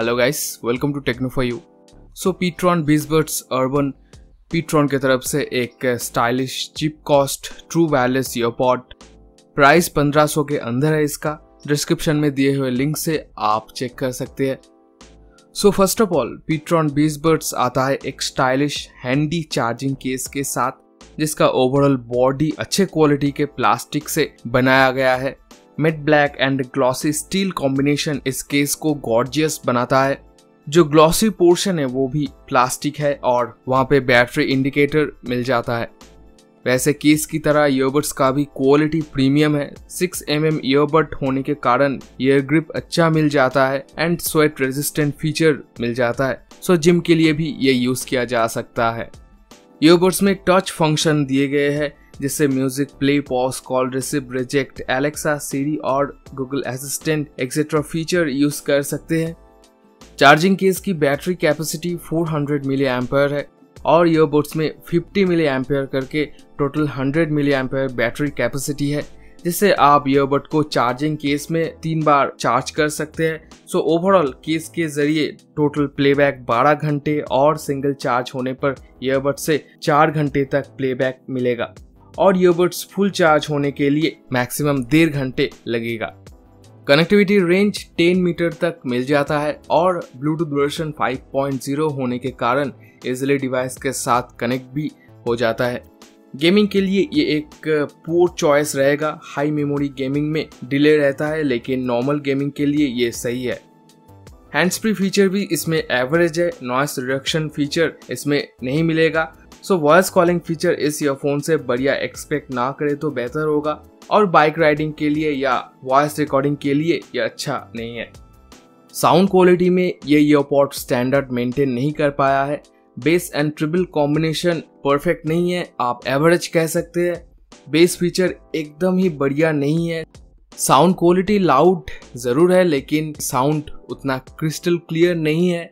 Hello guys, welcome to techno 4 you. So pTron Bassbuds Urban pTron के तरफ से एक stylish cheap cost true wireless earpod, price 1500 के अंदर है। इसका डिस्क्रिप्शन में दिए हुए लिंक से आप चेक कर सकते हैं। So first of all pTron Bassbuds आता है एक स्टाइलिश हैंडी चार्जिंग केस के साथ, जिसका ओवरऑल बॉडी अच्छे क्वालिटी के प्लास्टिक से बनाया गया है। Matte black and glossy steel combination इस केस को गॉर्जियस बनाता है। जो ग्लॉसी पोर्शन है वो भी प्लास्टिक है और वहाँ पे बैटरी इंडिकेटर मिल जाता है। वैसे केस की तरह ईयरबड्स का भी क्वालिटी प्रीमियम है। 6 mm ईयरबड होने के कारण ईयर ग्रिप अच्छा मिल जाता है एंड स्वेट रेजिस्टेंट फीचर मिल जाता है। सो जिम के लिए भी ये यूज किया जा सकता है। ईयरबड्स में टच फंक्शन दिए गए हैं, जिससे music play, pause, call, receive, reject, Alexa, Siri और Google assistant etcetera feature use कर सकते हैं। चार्जिंग केस की बैटरी कैपेसिटी 400 मिली एम्पेयर है और ईयरबड्स में 50 मिली एम्पेयर करके टोटल 100 मिली एम्पेयर बैटरी कैपेसिटी है, जिससे आप ईयरबड को चार्जिंग केस में 3 बार चार्ज कर सकते हैं। सो ओवरऑल केस के जरिए टोटल प्लेबैक 12 घंटे और सिंगल चार्ज होने पर ईयरबड से 4 घंटे तक प्लेबैक मिलेगा और ईयरबड्स फुल चार्ज होने के लिए मैक्सिमम 1.5 घंटे लगेगा। कनेक्टिविटी रेंज 10 मीटर तक मिल जाता है और ब्लूटूथ वर्जन 5.0 होने के कारण इजिली डिवाइस के साथ कनेक्ट भी हो जाता है। गेमिंग के लिए ये एक पुअर चॉइस रहेगा। हाई मेमोरी गेमिंग में डिले रहता है, लेकिन नॉर्मल गेमिंग के लिए ये सही है। हैंड्स फ्री फीचर भी इसमें एवरेज है। नॉइस रिडक्शन फीचर इसमें नहीं मिलेगा। सो वॉइस कॉलिंग फीचर इस ईयरफोन से बढ़िया एक्सपेक्ट ना करें तो बेहतर होगा और बाइक राइडिंग के लिए या वॉइस रिकॉर्डिंग के लिए यह अच्छा नहीं है। साउंड क्वालिटी में ये ईयरपॉड स्टैंडर्ड मेंटेन नहीं कर पाया है। Bass and treble combination perfect नहीं है, आप एवरेज कह सकते हैं। बेस फीचर एकदम ही बढ़िया नहीं है। साउंड क्वालिटी लाउड ज़रूर है, लेकिन साउंड उतना क्रिस्टल क्लियर नहीं है।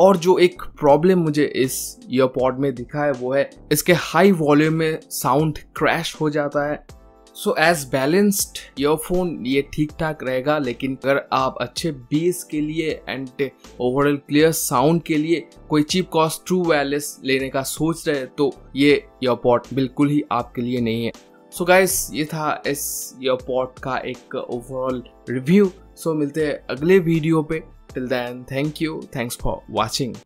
और जो एक प्रॉब्लम मुझे इस ईयरपॉड में दिखा है वो है इसके हाई वॉल्यूम में साउंड क्रैश हो जाता है। सो एज बैलेंस्ड ईयरफोन ये ठीक ठाक रहेगा, लेकिन अगर आप अच्छे बेस के लिए एंड ओवरऑल क्लियर साउंड के लिए कोई चीप कॉस्ट ट्रू वायरलेस लेने का सोच रहे हैं तो ये ईयरपॉड बिल्कुल ही आपके लिए नहीं है। सो गाइस, ये था इस ईयरपॉड का एक ओवरऑल रिव्यू। सो मिलते हैं अगले वीडियो पे। Till then, thank you. Thanks for watching.